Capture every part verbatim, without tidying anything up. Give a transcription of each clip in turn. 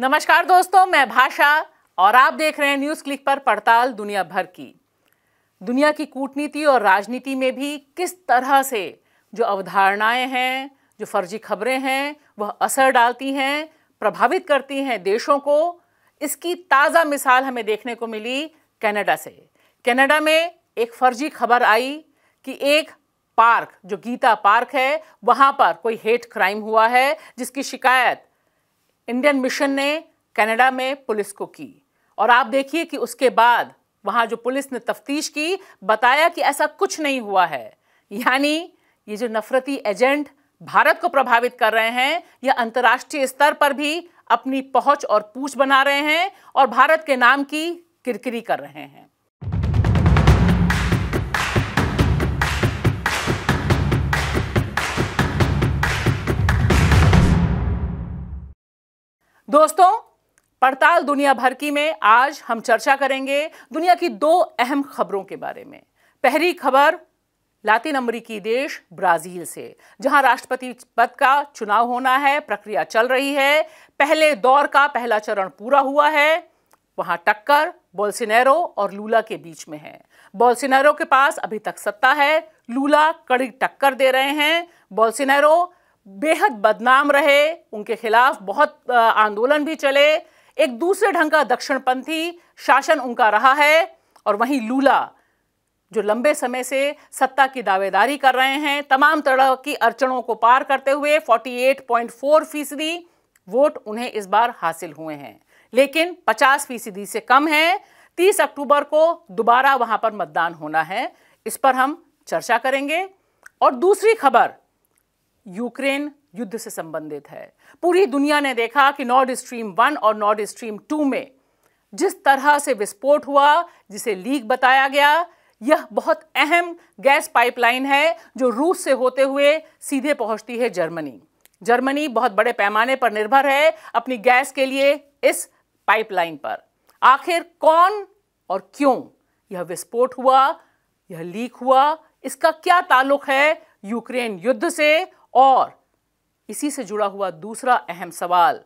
नमस्कार दोस्तों, मैं भाषा और आप देख रहे हैं न्यूज़क्लिक पर पड़ताल दुनिया भर की। दुनिया की कूटनीति और राजनीति में भी किस तरह से जो अवधारणाएं हैं, जो फर्जी खबरें हैं, वह असर डालती हैं, प्रभावित करती हैं देशों को। इसकी ताज़ा मिसाल हमें देखने को मिली कनाडा से। कनाडा में एक फर्जी खबर आई कि एक पार्क, जो गीता पार्क है, वहाँ पर कोई हेट क्राइम हुआ है, जिसकी शिकायत इंडियन मिशन ने कनाडा में पुलिस को की। और आप देखिए कि उसके बाद वहाँ जो पुलिस ने तफ्तीश की, बताया कि ऐसा कुछ नहीं हुआ है। यानी ये जो नफरती एजेंट भारत को प्रभावित कर रहे हैं, यह अंतर्राष्ट्रीय स्तर पर भी अपनी पहुंच और पूछ बना रहे हैं और भारत के नाम की किरकिरी कर रहे हैं। दोस्तों, पड़ताल दुनिया भर की में आज हम चर्चा करेंगे दुनिया की दो अहम खबरों के बारे में। पहली खबर लातिन अमेरिकी देश ब्राज़ील से, जहां राष्ट्रपति पद का चुनाव होना है, प्रक्रिया चल रही है। पहले दौर का पहला चरण पूरा हुआ है। वहां टक्कर बोल्सोनारो और लूला के बीच में है। बोल्सोनारो के पास अभी तक सत्ता है, लूला कड़ी टक्कर दे रहे हैं। बोल्सोनारो बेहद बदनाम रहे, उनके खिलाफ बहुत आंदोलन भी चले। एक दूसरे ढंग का दक्षिणपंथी शासन उनका रहा है। और वहीं लूला, जो लंबे समय से सत्ता की दावेदारी कर रहे हैं, तमाम तरह की अड़चनों को पार करते हुए अड़तालीस दशमलव चार फीसदी वोट उन्हें इस बार हासिल हुए हैं, लेकिन पचास फीसदी से कम है। तीस अक्टूबर को दोबारा वहां पर मतदान होना है, इस पर हम चर्चा करेंगे। और दूसरी खबर यूक्रेन युद्ध से संबंधित है। पूरी दुनिया ने देखा कि नॉर्ड स्ट्रीम वन और नॉर्ड स्ट्रीम टू में जिस तरह से विस्फोट हुआ, जिसे लीक बताया गया, यह बहुत अहम गैस पाइपलाइन है जो रूस से होते हुए सीधे पहुंचती है जर्मनी। जर्मनी बहुत बड़े पैमाने पर निर्भर है अपनी गैस के लिए इस पाइपलाइन पर। आखिर कौन और क्यों यह विस्फोट हुआ, यह लीक हुआ, इसका क्या ताल्लुक है यूक्रेन युद्ध से? और इसी से जुड़ा हुआ दूसरा अहम सवाल,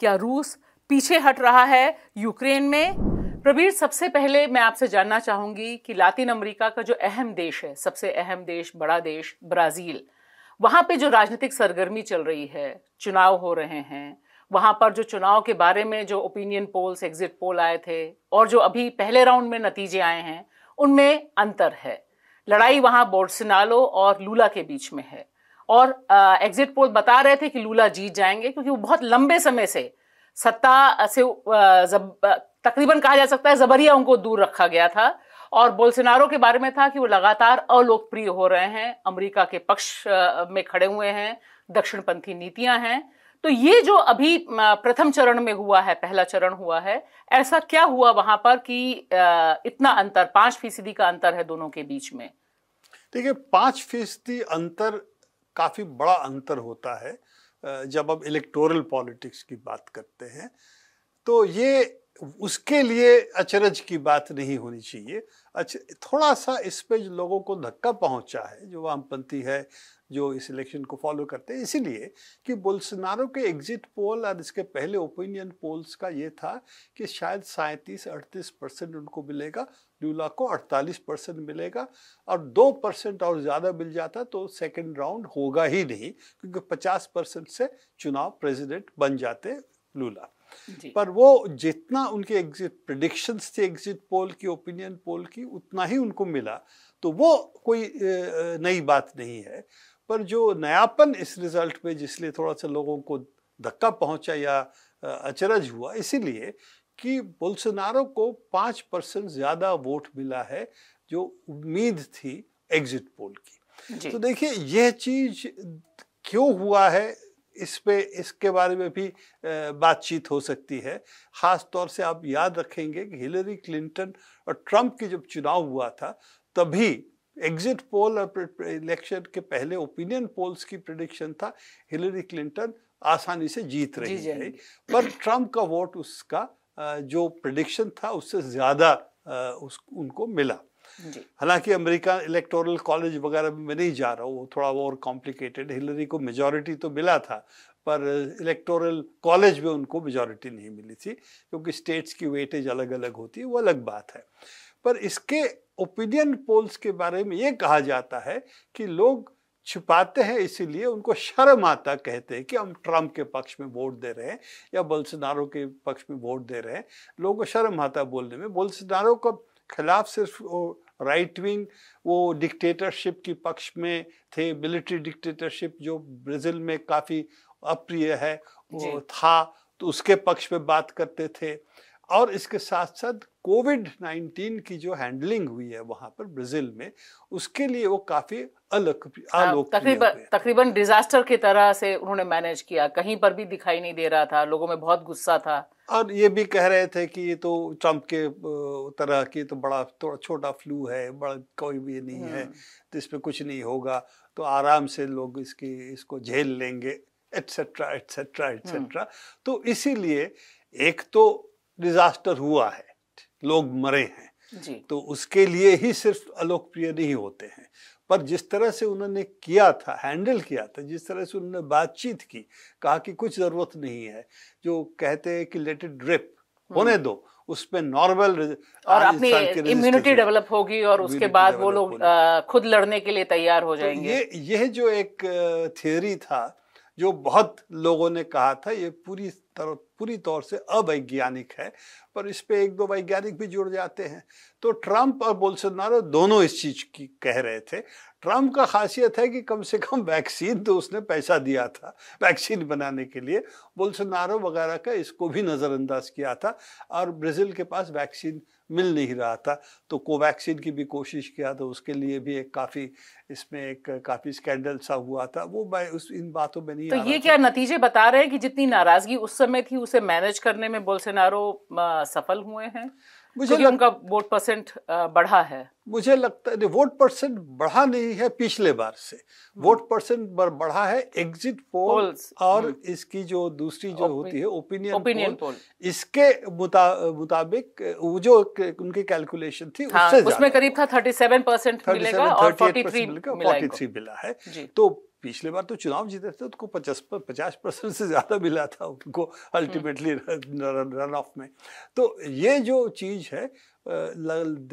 क्या रूस पीछे हट रहा है यूक्रेन में? प्रवीर, सबसे पहले मैं आपसे जानना चाहूंगी कि लातिन अमेरिका का जो अहम देश है, सबसे अहम देश, बड़ा देश ब्राज़ील, वहां पे जो राजनीतिक सरगर्मी चल रही है, चुनाव हो रहे हैं, वहां पर जो चुनाव के बारे में जो ओपिनियन पोल्स, एग्जिट पोल आए थे और जो अभी पहले राउंड में नतीजे आए हैं, उनमें अंतर है। लड़ाई वहाँ बोल्सोनारो और लूला के बीच में है। और एग्जिट पोल बता रहे थे कि लूला जीत जाएंगे, क्योंकि वो बहुत लंबे समय से सत्ता से तकरीबन कहा जा सकता है जबरिया उनको दूर रखा गया था। और बोल्सोनारो के बारे में था कि वो लगातार अलोकप्रिय हो रहे हैं, अमेरिका के पक्ष में खड़े हुए हैं, दक्षिणपंथी नीतियां हैं। तो ये जो अभी प्रथम चरण में हुआ है, पहला चरण हुआ है, ऐसा क्या हुआ वहां पर कि इतना अंतर, पांच फीसदी का अंतर है दोनों के बीच में? देखिए, पांच फीसदी अंतर काफी बड़ा अंतर होता है जब हम इलेक्टोरल पॉलिटिक्स की बात करते हैं। तो ये उसके लिए अचरज की बात नहीं होनी चाहिए। अच्छा, थोड़ा सा इसमें जो लोगों को धक्का पहुंचा है, जो वामपंथी है, जो इस इलेक्शन को फॉलो करते हैं, इसीलिए कि बोल्सोनारो के एग्जिट पोल और इसके पहले ओपिनियन पोल्स का ये था कि शायद सैंतीस अड़तीस परसेंट उनको मिलेगा, लूला को अड़तालीस परसेंट मिलेगा, और दो परसेंट और ज़्यादा मिल जाता तो सेकेंड राउंड होगा ही नहीं, क्योंकि पचास परसेंट से चुनाव प्रेजिडेंट बन जाते लूला। पर वो जितना उनके एग्जिट प्रेडिक्शंस थे एग्जिट पोल की, ओपिनियन पोल की, उतना ही उनको मिला, तो वो कोई नई बात नहीं है। पर जो नयापन इस रिजल्ट में, जिसलिए थोड़ा सा लोगों को धक्का पहुंचा या अचरज हुआ, इसीलिए कि बोल्सोनारो को पाँच परसेंट ज़्यादा वोट मिला है जो उम्मीद थी एग्जिट पोल की। तो देखिए, यह चीज़ क्यों हुआ है, इस पे इसके बारे में भी बातचीत हो सकती है। ख़ास तौर से आप याद रखेंगे कि हिलरी क्लिंटन और ट्रंप की जब चुनाव हुआ था, तभी एग्जिट पोल और इलेक्शन के पहले ओपिनियन पोल्स की प्रेडिक्शन था हिलरी क्लिंटन आसानी से जीत रही है, पर ट्रंप का वोट उसका जो प्रेडिक्शन था उससे ज़्यादा उस उनको मिला। हालांकि अमेरिका इलेक्टोरल कॉलेज वगैरह में नहीं जा रहा हूँ, थोड़ा वो और कॉम्प्लिकेटेड, हिलरी को मेजॉरिटी तो मिला था, पर इलेक्टोरल कॉलेज में उनको मेजॉरिटी नहीं मिली थी, क्योंकि स्टेट्स की वेटेज अलग अलग होती है, वो अलग बात है। पर इसके ओपिनियन पोल्स के बारे में ये कहा जाता है कि लोग छुपाते हैं, इसीलिए उनको शर्म आता, कहते हैं कि हम ट्रम्प के पक्ष में वोट दे रहे हैं या बोल्सोनारो के पक्ष में वोट दे रहे हैं। लोगों को शर्म आता बोलने में। बोल्सोनारो के खिलाफ सिर्फ राइट विंग वो डिक्टेटरशिप के पक्ष में थे, मिलिट्री डिक्टेटरशिप जो ब्राज़ील में काफ़ी अप्रिय है वो था, तो उसके पक्ष में बात करते थे। और इसके साथ साथ कोविड नाइनटीन की जो हैंडलिंग हुई है वहाँ पर ब्राज़ील में, उसके लिए वो काफ़ी अलग तकरीबन तकरीबन डिजास्टर की तरह से उन्होंने मैनेज किया। कहीं पर भी दिखाई नहीं दे रहा था, लोगों में बहुत गुस्सा था। और ये भी कह रहे थे कि ये तो ट्रम्प के तरह की तो बड़ा थोड़ा छोटा फ्लू है, बड़ा कोई भी नहीं है, तो इसमें कुछ नहीं होगा, तो आराम से लोग इसकी इसको झेल लेंगे, एट्सेट्रा एट्सेट्रा एट्सेट्रा। तो इसीलिए एक तो डिजास्टर हुआ है, लोग मरे हैं जी। तो उसके लिए ही सिर्फ अलोकप्रिय नहीं होते हैं, पर जिस तरह से उन्होंने किया था, हैंडल किया था, जिस तरह से उन्होंने बातचीत की, कहा कि कुछ ज़रूरत नहीं है, जो कहते हैं कि लेट इट ड्रिप, होने दो, उसमें नॉर्मल और अपनी इम्यूनिटी डेवलप होगी और उसके बाद वो लोग खुद लड़ने के लिए तैयार हो जाएंगे। ये यह जो एक थियोरी था जो बहुत लोगों ने कहा था, ये पूरी तरह पूरी तौर से अवैज्ञानिक है, पर इस पे एक दो वैज्ञानिक भी जुड़ जाते हैं। तो ट्रम्प और बोल्सोनारो दोनों इस चीज़ की कह रहे थे। ट्रम्प का खासियत है कि कम से कम वैक्सीन तो उसने पैसा दिया था वैक्सीन बनाने के लिए, बोल्सोनारो वगैरह का इसको भी नज़रअंदाज किया था। और ब्राज़ील के पास वैक्सीन मिल नहीं रहा था, तो कोवैक्सिन की भी कोशिश किया, तो उसके लिए भी एक काफ़ी इसमें एक काफ़ी स्कैंडल सा हुआ था, वो उस इन बातों में नहीं। तो ये क्या नतीजे बता रहे हैं कि जितनी नाराज़गी उस समय थी उसे मैनेज करने में बोल्सोनारो सफल हुए हैं? मुझे लग... उनका वोट परसेंट बढ़ा है। मुझे लगता है वोट परसेंट बढ़ा नहीं है पिछले बार से, वोट परसेंट बढ़ा है एग्जिट पोल और इसकी जो दूसरी जो होती है ओपिनियन पोल, इसके मुताबिक वो जो उनकी कैलकुलेशन थी हाँ, उससे उसमें करीब था सैंतीस परसेंट मिलेगा और तैंतालीस मिला है। तो पिछले बार तो चुनाव जीते थे, उनको पचास परसेंट से ज़्यादा मिला था उनको अल्टीमेटली रन ऑफ में। तो ये जो चीज़ है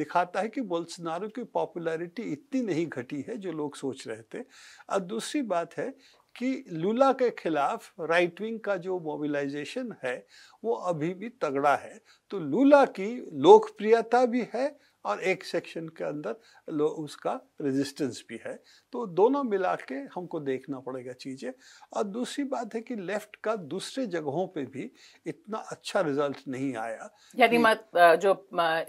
दिखाता है कि बोल्सोनारो की पॉपुलैरिटी इतनी नहीं घटी है जो लोग सोच रहे थे। और दूसरी बात है कि लूला के खिलाफ राइट विंग का जो मोबिलाइजेशन है वो अभी भी तगड़ा है, तो लूला की लोकप्रियता भी है और एक सेक्शन के अंदर लो उसका रेजिस्टेंस भी है। तो दोनों मिला के हमको देखना पड़ेगा चीज़ें। और दूसरी बात है कि लेफ्ट का दूसरे जगहों पे भी इतना अच्छा रिजल्ट नहीं आया, यानी जो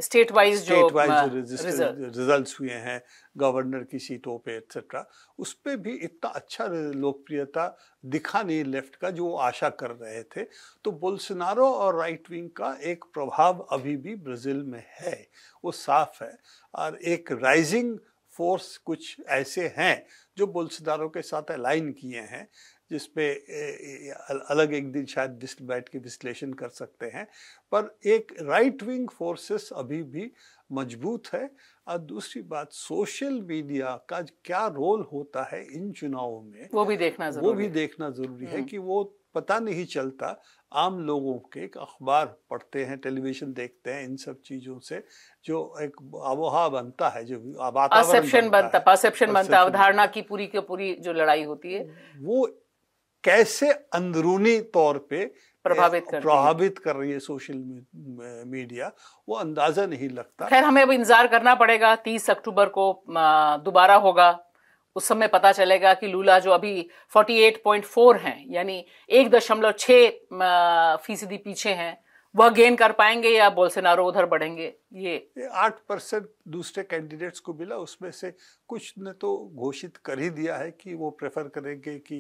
स्टेट वाइज जो रिजल्ट्स हुए हैं गवर्नर की सीटों पे एक्सेट्रा, उस पर भी इतना अच्छा लोकप्रियता दिखा नहीं लेफ्ट का जो आशा कर रहे थे। तो बोल्सोनारो और राइट विंग का एक प्रभाव अभी भी ब्राज़ील में है, वो साफ है। और एक राइजिंग फोर्स कुछ ऐसे हैं जो बोल्सोनारो के साथ अलाइन किए हैं, जिसपे अलग एक दिन शायद बैठ के विश्लेषण कर सकते हैं, पर एक राइट विंग फोर्सेस अभी भी मजबूत है। और दूसरी बात, सोशल मीडिया का क्या रोल होता है इन चुनावों में वो भी देखना जरूरी वो भी देखना जरूरी है कि वो पता नहीं चलता, आम लोगों के अखबार पढ़ते हैं, टेलीविज़न देखते हैं, इन सब चीज़ों से जो एक आबोहवा बनता है, जो परसेप्शन बनता परसेप्शन बनता है, अवधारणा की पूरी की पूरी जो लड़ाई होती है वो कैसे अंदरूनी तौर पे प्रभावित कर प्रभावित कर रही है सोशल मीडिया, वो अंदाजा नहीं लगता। खैर, हमें अब इंतजार करना पड़ेगा, तीस अक्टूबर को दोबारा होगा, उस समय पता चलेगा कि लूला जो अभी अड़तालीस पॉइंट चार हैं, यानी एक दशमलव छः फीसदी पीछे हैं, वह गेन कर पाएंगे या बोल्सोनारो उधर बढ़ेंगे। ये आठ परसेंट दूसरे कैंडिडेट्स को मिला, उसमें से कुछ ने तो घोषित कर ही दिया है कि वो प्रेफर करेंगे कि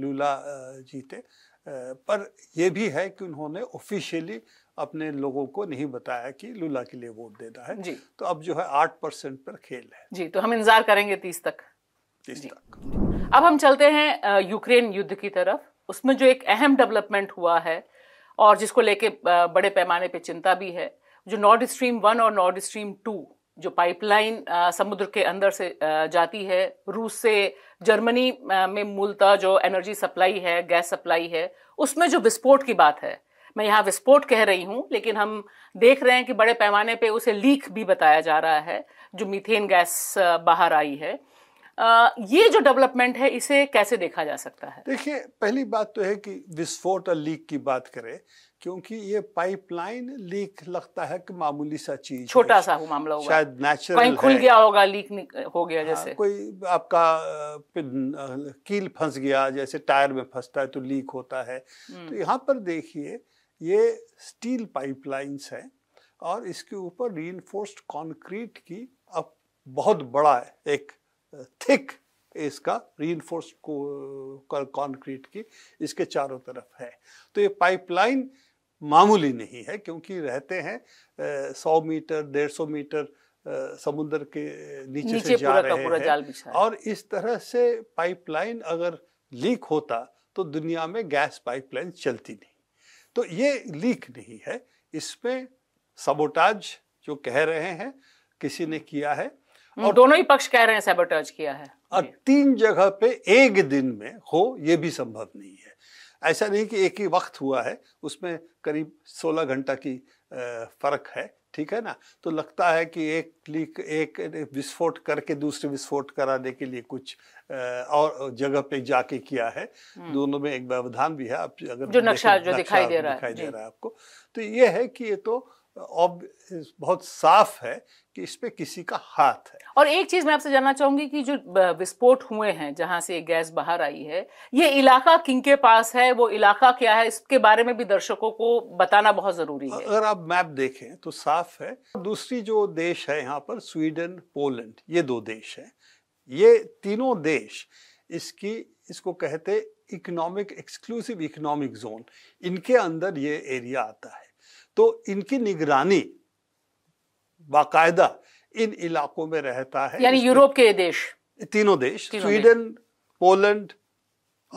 लूला जीते, पर यह भी है कि उन्होंने ऑफिशियली अपने लोगों को नहीं बताया कि लूला के लिए वोट देना है जी। तो अब जो है आठ परसेंट पर खेल है जी। तो हम इंतजार करेंगे तीस तक तीस तक। अब हम चलते हैं यूक्रेन युद्ध की तरफ। उसमें जो एक अहम डेवलपमेंट हुआ है और जिसको लेके बड़े पैमाने पे चिंता भी है, जो नॉर्ड स्ट्रीम वन और नॉर्ड स्ट्रीम टू जो पाइपलाइन समुद्र के अंदर से जाती है रूस से जर्मनी में, मूलतः जो एनर्जी सप्लाई है, गैस सप्लाई है, उसमें जो विस्फोट की बात है, मैं यहाँ विस्फोट कह रही हूँ, लेकिन हम देख रहे हैं कि बड़े पैमाने पे उसे लीक भी बताया जा रहा है, जो मीथेन गैस बाहर आई है। ये जो डेवलपमेंट है इसे कैसे देखा जा सकता है? देखिए, पहली बात तो है कि विस्फोट और लीक की बात करें, क्योंकि ये पाइपलाइन लीक लगता है कि मामूली सा चीज, छोटा सा हो मामला होगा, शायद नेचुरल कहीं खुल गया होगा, लीक हो गया, जैसे हाँ, कोई आपका कील फंस गया, जैसे टायर में फंसता है तो लीक होता है। तो यहाँ पर देखिए, ये स्टील पाइपलाइंस है और इसके ऊपर रीइंफोर्स्ड कंक्रीट की अब बहुत बड़ा एक थिक इसका रीइंफोर्स्ड कंक्रीट की इसके चारों तरफ है। तो ये पाइपलाइन मामूली नहीं है, क्योंकि रहते हैं सौ मीटर डेढ़ सौ मीटर समुद्र के नीचे, नीचे से जा रहे हैं, और इस तरह से पाइपलाइन अगर लीक होता तो दुनिया में गैस पाइपलाइन चलती नहीं। तो ये लीक नहीं है, इसमें सबोटाज जो कह रहे हैं किसी ने किया है, और दोनों ही पक्ष कह रहे हैं सैबोटाज किया है, और तीन जगह पे एक दिन में हो ये भी संभव नहीं है। ऐसा नहीं कि एक ही वक्त हुआ है, उसमें करीब सोलह घंटा की फर्क है, ठीक है ना। तो लगता है कि एक लीक, एक विस्फोट करके दूसरे विस्फोट कराने के लिए कुछ और जगह पे जाके किया है, दोनों में एक व्यवधान भी है। आप अगर जो नक्शा जो दिखाई दे रहा है दिखाई दे रहा है आपको, तो ये है कि ये तो अब बहुत साफ है कि इस पे किसी का हाथ है। और एक चीज मैं आपसे जानना चाहूंगी कि जो विस्फोट हुए हैं, जहां से गैस बाहर आई है, ये इलाका किनके पास है, वो इलाका क्या है, इसके बारे में भी दर्शकों को बताना बहुत जरूरी है। अगर आप मैप देखें तो साफ है। दूसरी जो देश है यहाँ पर, स्वीडन, पोलैंड, ये दो देश हैं। ये तीनों देश इसकी इसको कहते इकोनॉमिक एक्सक्लूसिव इकोनॉमिक जोन, इनके अंदर ये एरिया आता है। तो इनकी निगरानी बाकायदा इन इलाकों में रहता है, यानी यूरोप के देश, तीनों देश, स्वीडन, पोलैंड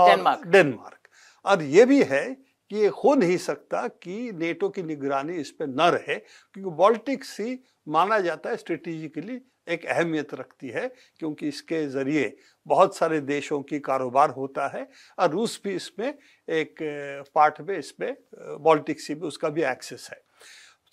और डेनमार्क। और ये भी है कि ये हो नहीं सकता कि नेटो की निगरानी इस पे न रहे, क्योंकि बाल्टिक सी माना जाता है स्ट्रेटेजिकली एक अहमियत रखती है, क्योंकि इसके जरिए बहुत सारे देशों की कारोबार होता है, और रूस भी इसमें एक पार्ट में, इसमें बाल्टिक सी में उसका भी एक्सेस है।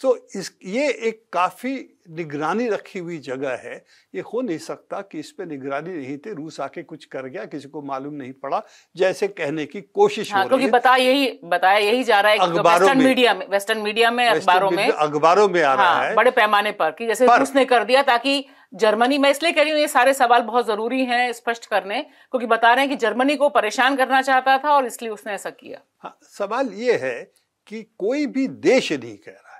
तो इस ये एक काफ़ी निगरानी रखी हुई जगह है, ये हो नहीं सकता कि इस पर निगरानी नहीं थी, रूस आके कुछ कर गया, किसी को मालूम नहीं पड़ा, जैसे कहने की कोशिश हाँ, हो रही है। बताया यही बताया यही जा रहा है कि वेस्टर्न मीडिया में वेस्टर्न मीडिया में अखबारों में अखबारों में आ रहा है बड़े पैमाने पर कि जैसे रूस ने कर दिया, ताकि जर्मनी, मैं इसलिए कह रही हूँ ये सारे सवाल बहुत जरूरी हैं स्पष्ट करने, क्योंकि बता रहे हैं कि जर्मनी को परेशान करना चाहता था और इसलिए उसने ऐसा किया। हाँ, सवाल ये है कि कोई भी देश नहीं कह रहा है,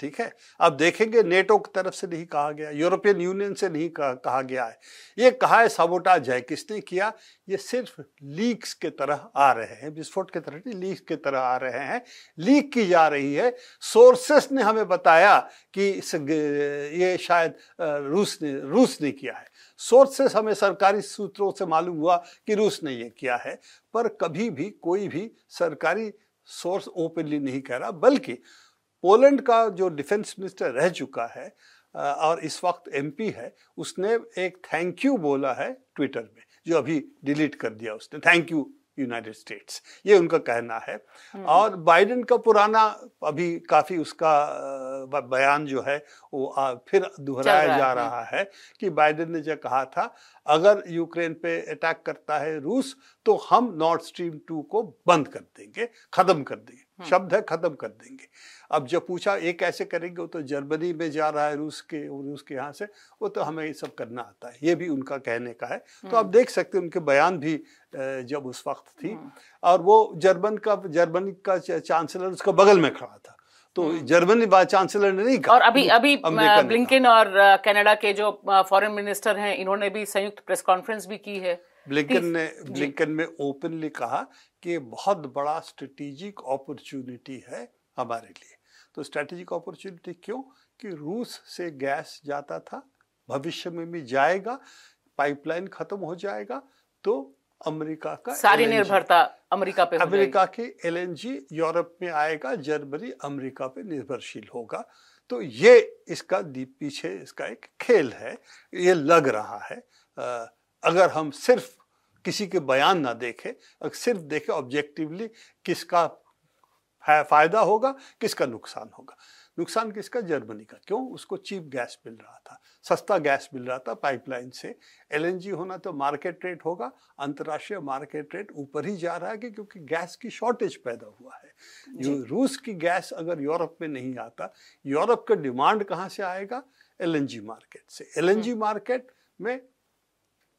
ठीक है। अब देखेंगे, नेटो की तरफ से नहीं कहा गया, यूरोपियन यूनियन से नहीं कहा, कहा गया है, ये कहा है साबोटाज है। किसने किया? ये सिर्फ लीक्स के तरह आ रहे हैं, विस्फोट के तरह नहीं, लीक्स के तरह आ रहे हैं, लीक की जा रही है। सोर्सेस ने हमें बताया कि ये शायद रूस ने रूस ने किया है, सोर्सेस हमें सरकारी सूत्रों से मालूम हुआ कि रूस ने ये किया है, पर कभी भी कोई भी सरकारी सोर्स ओपनली नहीं कह रहा। बल्कि पोलैंड का जो डिफेंस मिनिस्टर रह चुका है और इस वक्त एमपी है, उसने एक थैंक यू बोला है ट्विटर में, जो अभी डिलीट कर दिया उसने, थैंक यू यूनाइटेड स्टेट्स, ये उनका कहना है। और बाइडेन का पुराना अभी काफ़ी उसका बयान जो है वो फिर दोहराया जा रहा है कि बाइडेन ने जो कहा था, अगर यूक्रेन पे अटैक करता है रूस तो हम नॉर्ड स्ट्रीम टू को बंद कर देंगे, ख़त्म कर देंगे, शब्द है ख़त्म कर देंगे। अब जब पूछा ये कैसे करेंगे, वो तो जर्मनी में जा रहा है रूस के रूस के यहाँ से, वो तो हमें ये सब करना आता है, ये भी उनका कहने का है। तो आप देख सकते हैं उनके बयान भी जब उस वक्त थी, और वो जर्मन का जर्मनी का चांसलर उसका बगल में खड़ा था, तो जर्मनी चांसलर ने नहीं कहा। और अभी अभी ब्लिंकन और कनाडा के जो फॉरेन मिनिस्टर हैं, इन्होंने भी संयुक्त प्रेस कॉन्फ्रेंस भी की है। ब्लिंकन ने ब्लिंकन में ओपनली कहा कि बहुत बड़ा स्ट्रेटेजिक अपॉर्चुनिटी है हमारे लिए। तो स्ट्रैटेजिक अपॉर्चुनिटी क्यों? कि रूस से गैस जाता था, भविष्य में भी जाएगा, पाइपलाइन खत्म हो जाएगा, तो अमेरिका का सारी निर्भरता अमेरिका पे, अमेरिका के एलएनजी यूरोप में आएगा, जर्मनी अमेरिका पे निर्भरशील होगा। तो ये इसका दीप पीछे इसका एक खेल है, ये लग रहा है। अगर हम सिर्फ किसी के बयान ना देखें, अगर सिर्फ देखें ऑब्जेक्टिवली किसका फायदा होगा किसका नुकसान होगा। नुकसान किसका? जर्मनी का। क्यों? उसको चीप गैस मिल रहा था, सस्ता गैस मिल रहा था पाइपलाइन से। एलएनजी होना तो मार्केट रेट होगा, अंतर्राष्ट्रीय मार्केट रेट ऊपर ही जा रहा है क्योंकि गैस की शॉर्टेज पैदा हुआ है। रूस की गैस अगर यूरोप में नहीं आता, यूरोप का डिमांड कहाँ से आएगा? एलएनजी मार्केट से। एलएनजी मार्केट में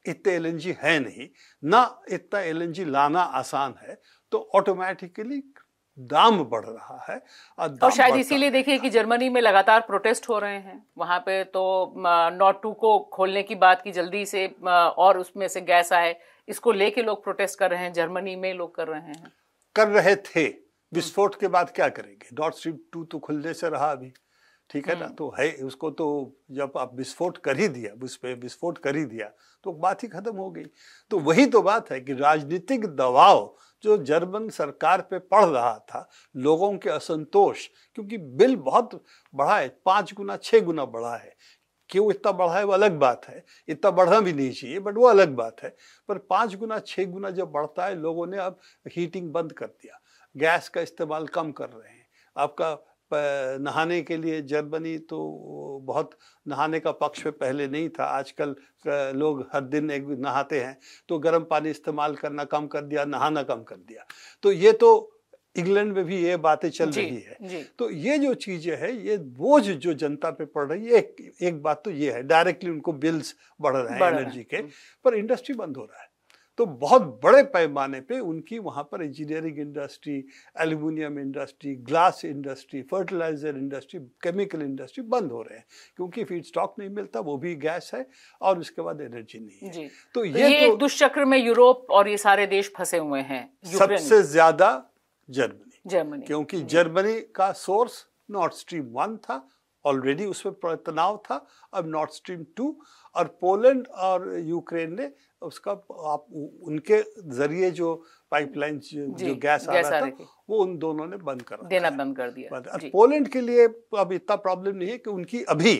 इतना एलएनजी है नहीं ना, इतना एलएनजी लाना आसान है, तो ऑटोमेटिकली दाम बढ़ रहा है। और, और शायद इसीलिए देखिए कि जर्मनी में लगातार प्रोटेस्ट हो रहे हैं। वहां पे तो नॉट टू को खोलने की बात की जल्दी से, और उसमें से गैस आए, इसको लेके लोग प्रोटेस्ट कर रहे हैं। जर्मनी में लोग कर रहे हैं, कर रहे थे। विस्फोट के बाद क्या करेंगे? नॉर्ड स्ट्रीम टू तो खुलने से रहा अभी, ठीक है ना, तो है उसको। तो जब आप विस्फोट कर ही दिया, उसमें विस्फोट कर ही दिया तो बात ही खत्म हो गई। तो वही तो बात है कि राजनीतिक दबाव जो जर्मन सरकार पे पड़ रहा था, लोगों के असंतोष, क्योंकि बिल बहुत बढ़ा है, पाँच गुना छः गुना बढ़ा है। क्यों इतना बढ़ा है वो अलग बात है, इतना बढ़ना भी नहीं चाहिए बट वो अलग बात है। पर पाँच गुना छः गुना जब बढ़ता है, लोगों ने अब हीटिंग बंद कर दिया, गैस का इस्तेमाल कम कर रहे हैं। आपका नहाने के लिए, जर्मनी तो बहुत नहाने का पक्ष में पहले नहीं था, आजकल लोग हर दिन एक नहाते हैं, तो गर्म पानी इस्तेमाल करना कम कर दिया, नहाना कम कर दिया। तो ये तो इंग्लैंड में भी ये बातें चल रही है। तो ये जो चीज़ें हैं, ये बोझ जो जनता पे पड़ रही है, एक, एक बात तो ये है डायरेक्टली उनको बिल्स बढ़ रहे हैं एनर्जी के, पर इंडस्ट्री बंद हो रहा है। तो बहुत बड़े पैमाने पे उनकी वहाँ पर engineering industry, aluminium industry, glass industry, fertiliser industry, chemical industry बंद हो रहे हैं क्योंकि फीड स्टॉक नहीं मिलता, वो भी गैस है, और उसके बाद एनर्जी नहीं है। तो ये, ये तो दुष्चक्र में यूरोप और ये सारे देश फंसे हुए हैं। सबसे ज्यादा जर्मनी जर्मनी क्योंकि जर्मनी का सोर्स नॉर्ड स्ट्रीम वन था, ऑलरेडी उसमें तनाव था, अब नॉर्ड स्ट्रीम टू। और पोलैंड और यूक्रेन ने उसका, आप उनके जरिए जो पाइपलाइन जो, जो गैस आ रहा था वो उन दोनों ने बंद कर देना बंद कर दिया। और पोलैंड के लिए अब इतना प्रॉब्लम नहीं है कि उनकी अभी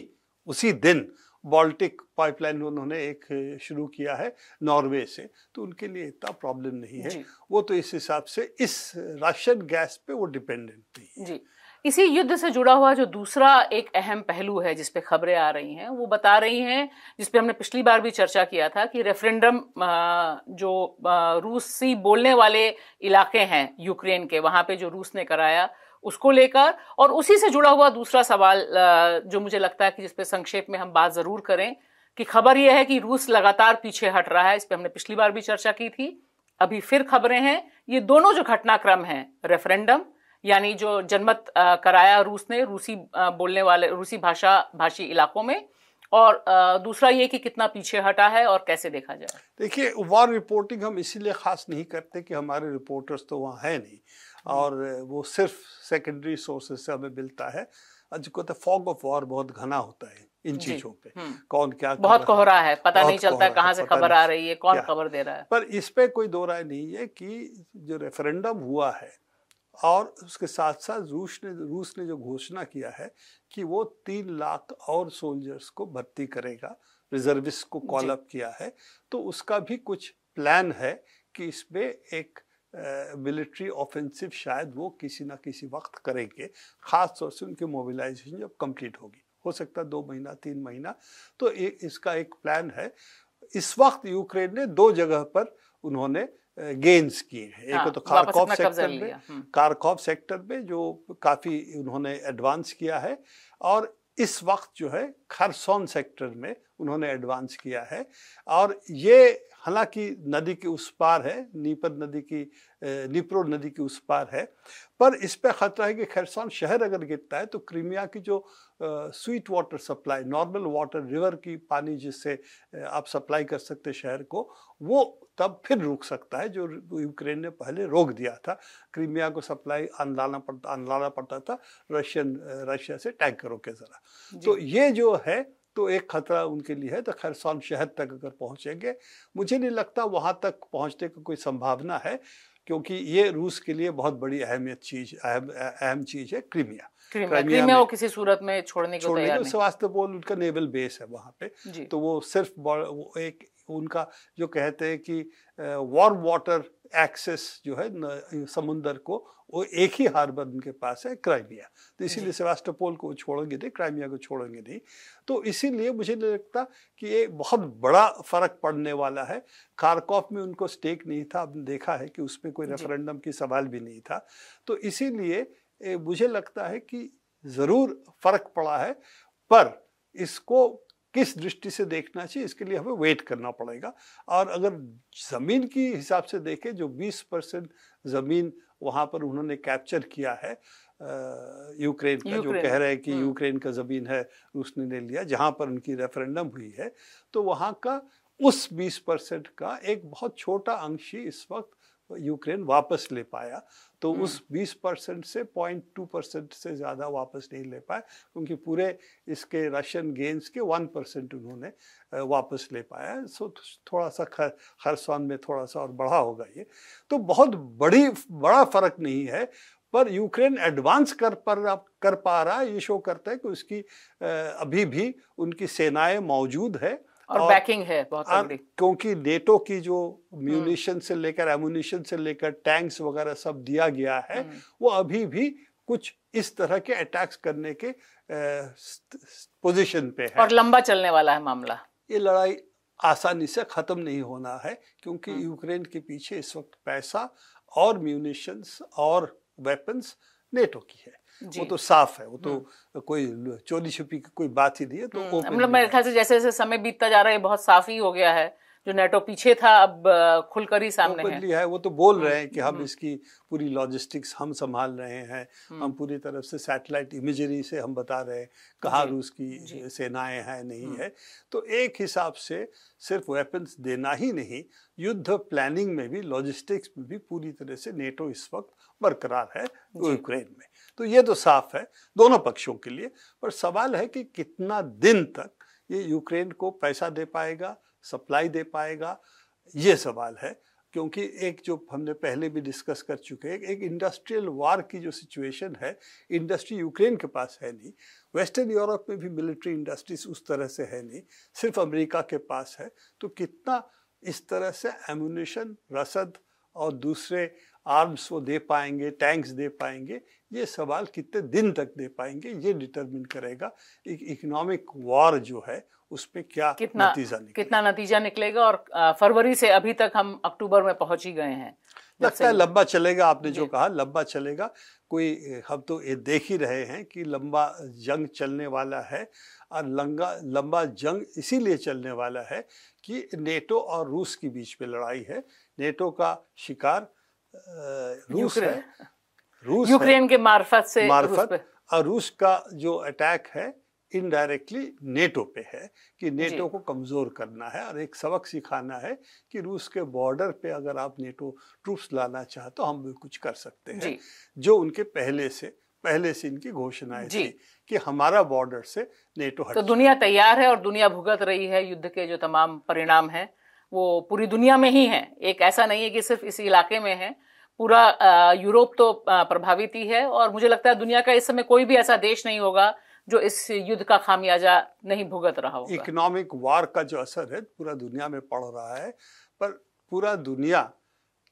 उसी दिन बॉल्टिक पाइपलाइन उन्होंने एक शुरू किया है नॉर्वे से, तो उनके लिए इतना प्रॉब्लम नहीं है। वो तो इस हिसाब से इस राशन गैस पे वो डिपेंडेंट नहीं है। इसी युद्ध से जुड़ा हुआ जो दूसरा एक अहम पहलू है जिसपे खबरें आ रही हैं, वो बता रही हैं, जिसपे हमने पिछली बार भी चर्चा किया था कि रेफरेंडम जो रूसी बोलने वाले इलाके हैं यूक्रेन के, वहाँ पे जो रूस ने कराया उसको लेकर, और उसी से जुड़ा हुआ दूसरा सवाल जो मुझे लगता है कि जिसपे संक्षेप में हम बात जरूर करें, कि खबर यह है कि रूस लगातार पीछे हट रहा है। इस पर हमने पिछली बार भी चर्चा की थी, अभी फिर खबरें हैं। ये दोनों जो घटनाक्रम हैं, रेफरेंडम यानी जो जनमत कराया रूस ने रूसी बोलने वाले रूसी भाषा भाषी इलाकों में, और दूसरा ये कि कितना पीछे हटा है और कैसे देखा जाए। देखिए, वॉर रिपोर्टिंग हम इसीलिए ख़ास नहीं करते कि हमारे रिपोर्टर्स तो वहाँ है नहीं, और वो सिर्फ सेकेंडरी सोर्सेज से हमें मिलता है। आज को तो फॉग ऑफ वॉर बहुत घना होता है इन चीज़ों पे, कौन क्या बहुत कोहरा है, पता नहीं चलता कहाँ से खबर आ रही है, कौन खबर दे रहा है। पर इस पर कोई दो राय नहीं है कि जो रेफरेंडम हुआ है और उसके साथ साथ रूस ने रूस ने जो घोषणा किया है कि वो तीन लाख और सोल्जर्स को भर्ती करेगा, रिजर्विस्ट को कॉल अप किया है, तो उसका भी कुछ प्लान है कि इसमें एक मिलिट्री ऑफेंसिव शायद वो किसी ना किसी वक्त करेंगे, ख़ास तौर से उनकी मोबिलाइजेशन जब कंप्लीट होगी, हो सकता है दो महीना तीन महीना। तो ए, इसका एक प्लान है। इस वक्त यूक्रेन ने दो जगह पर उन्होंने गेंस किए हैं, एक तो खारकोव सेक्टर में, खारकोव सेक्टर में जो काफ़ी उन्होंने एडवांस किया है, और इस वक्त जो है खरसोन सेक्टर में उन्होंने एडवांस किया है। और ये हालांकि नदी के उस पार है, नीपर नदी की नीप्रो नदी के उस पार है, पर इस पर ख़तरा है कि खरसोन शहर अगर गिरता है तो क्रीमिया की जो sweet water supply, normal water, river की पानी जिससे आप सप्लाई कर सकते शहर को, वो तब फिर रुक सकता है, जो यूक्रेन ने पहले रोक दिया था। क्रीमिया को सप्लाई आंदाना पड़ता आंदाना पड़ता था रशियन रशिया से टैंकरों के ज़रा। तो ये जो है तो एक खतरा उनके लिए है। तो खरसोन शहर तक अगर पहुंचेंगे, मुझे नहीं लगता वहां तक पहुंचने का कोई संभावना है, क्योंकि ये रूस के लिए बहुत बड़ी अहमियत चीज अहम अहम चीज है। क्रीमिया क्रीमिया, क्रीमिया वो किसी सूरत में छोड़ने को तैयार नहीं। सेवास्तोपोल उनका नेवल बेस है वहाँ पे, तो वो सिर्फ वो एक उनका जो कहते हैं कि वॉर वाटर एक्सेस जो है समुंदर को, वो एक ही हार्बर उनके पास है क्राइमिया, तो इसीलिए सेवास्टोपोल को छोड़ेंगे नहीं, क्राइमिया को छोड़ेंगे नहीं। तो इसीलिए मुझे नहीं लगता कि ये बहुत बड़ा फर्क पड़ने वाला है। खारकोफ में उनको स्टेक नहीं था, अब देखा है कि उसमें कोई रेफरेंडम की सवाल भी नहीं था, तो इसीलिए मुझे लगता है कि ज़रूर फर्क पड़ा है, पर इसको किस दृष्टि से देखना चाहिए इसके लिए हमें वेट करना पड़ेगा। और अगर ज़मीन की हिसाब से देखें, जो बीस परसेंट ज़मीन वहाँ पर उन्होंने कैप्चर किया है यूक्रेन का, जो कह रहे हैं कि यूक्रेन का ज़मीन है उसने ले लिया, जहाँ पर उनकी रेफरेंडम हुई है, तो वहाँ का उस बीस परसेंट का एक बहुत छोटा अंश ही इस वक्त यूक्रेन वापस ले पाया। तो उस बीस परसेंट से पॉइंट टू परसेंट से ज़्यादा वापस नहीं ले पाए, क्योंकि पूरे इसके रशियन गेंस के वन परसेंट उन्होंने वापस ले पाया। सो थोड़ा सा खर खरसौन में थोड़ा सा और बढ़ा होगा। ये तो बहुत बड़ी बड़ा फ़र्क नहीं है, पर यूक्रेन एडवांस कर पर कर पा रहा है, ये शो करता है कि उसकी अभी भी उनकी सेनाएं मौजूद है और, और बैकिंग है बहुत, क्योंकि नेटो की जो म्यूनिशन से लेकर एमुनिशन से लेकर टैंक्स वगैरह सब दिया गया है, वो अभी भी कुछ इस तरह के अटैक्स करने के पोजीशन पे है। और लंबा चलने वाला है मामला, ये लड़ाई आसानी से ख़त्म नहीं होना है, क्योंकि यूक्रेन के पीछे इस वक्त पैसा और म्यूनिशंस और वेपन्स नेटो की है, वो तो साफ है, वो तो कोई चोरी छुपी की कोई बात ही नहीं है। तो मतलब मेरे ख्याल से जैसे जैसे समय बीतता जा रहा है बहुत साफ ही हो गया है, जो नेटो पीछे था अब खुलकर ही सामने है। है वो तो बोल रहे हैं कि हम इसकी पूरी लॉजिस्टिक्स हम संभाल रहे हैं, हम पूरी तरफ से सैटेलाइट इमेजरी से हम बता रहे हैं कहाँ रूस की सेनाएं हैं नहीं है। तो एक हिसाब से सिर्फ वेपन्स देना ही नहीं, युद्ध प्लानिंग में भी लॉजिस्टिक्स में भी पूरी तरह से नेटो इस वक्त बरकरार है यूक्रेन में। तो ये तो साफ है दोनों पक्षों के लिए, पर सवाल है कि कितना दिन तक ये यूक्रेन को पैसा दे पाएगा, सप्लाई दे पाएगा, ये सवाल है। क्योंकि एक जो हमने पहले भी डिस्कस कर चुके हैं, एक इंडस्ट्रियल वार की जो सिचुएशन है, इंडस्ट्री यूक्रेन के पास है नहीं, वेस्टर्न यूरोप में भी मिलिट्री इंडस्ट्रीज उस तरह से है नहीं, सिर्फ अमेरिका के पास है। तो कितना इस तरह से एम्यूनिशन रसद और दूसरे आर्म्स वो दे पाएंगे, टैंक्स दे पाएंगे, ये सवाल कितने दिन तक दे पाएंगे ये डिटरमिन करेगा एक इकोनॉमिक वॉर जो है उसमें क्या कितना नतीजा निकलेगा। कितना नतीजा निकलेगा और फरवरी से अभी तक हम अक्टूबर में पहुंच ही गए हैं, लगता है लंबा चलेगा। आपने जो कहा लंबा चलेगा, कोई हम तो ये देख ही रहे हैं कि लंबा जंग चलने वाला है। और लंबा लंबा जंग इसीलिए चलने वाला है कि नेटो और रूस के बीच में लड़ाई है। नेटो का शिकार रूस है, रूस यूक्रेन के मार्फत से मार्फत और रूस का जो अटैक है इनडायरेक्टली नेटो पे है कि नेटो को कमज़ोर करना है और एक सबक सिखाना है कि रूस के बॉर्डर पे अगर आप नेटो ट्रूप्स लाना चाहते तो हम भी कुछ कर सकते हैं, जो उनके पहले से पहले से इनकी घोषणाएं थी कि हमारा बॉर्डर से नेटो हट। तो दुनिया तैयार है और दुनिया भुगत रही है, युद्ध के जो तमाम परिणाम हैं वो पूरी दुनिया में ही हैं, एक ऐसा नहीं है कि सिर्फ इस इलाके में है, पूरा यूरोप तो प्रभावित ही है। और मुझे लगता है दुनिया का इस समय कोई भी ऐसा देश नहीं होगा जो इस युद्ध का खामियाजा नहीं भुगत रहा होगा। इकोनॉमिक वार का जो असर है पूरा दुनिया में पड़ रहा है, पर पूरा दुनिया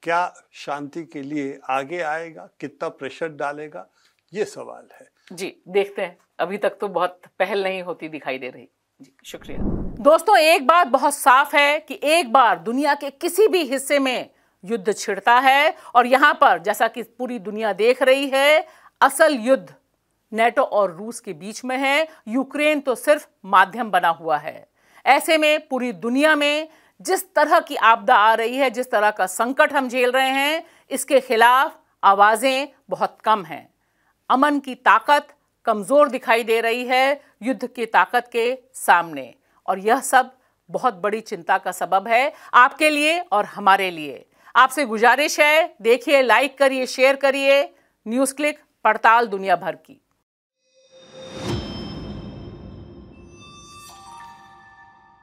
क्या शांति के लिए आगे आएगा, कितना प्रेशर डालेगा, ये सवाल है। जी देखते हैं, अभी तक तो बहुत पहल नहीं होती दिखाई दे रही। जी शुक्रिया। दोस्तों एक बात बहुत साफ है कि एक बार दुनिया के किसी भी हिस्से में युद्ध छिड़ता है और यहाँ पर जैसा कि पूरी दुनिया देख रही है, असल युद्ध नेटो और रूस के बीच में है, यूक्रेन तो सिर्फ माध्यम बना हुआ है। ऐसे में पूरी दुनिया में जिस तरह की आपदा आ रही है, जिस तरह का संकट हम झेल रहे हैं, इसके खिलाफ आवाज़ें बहुत कम हैं। अमन की ताकत कमज़ोर दिखाई दे रही है युद्ध की ताकत के सामने, और यह सब बहुत बड़ी चिंता का सबब है आपके लिए और हमारे लिए। आपसे गुजारिश है देखिए, लाइक करिए, शेयर करिए न्यूज़क्लिक, पड़ताल दुनिया भर की।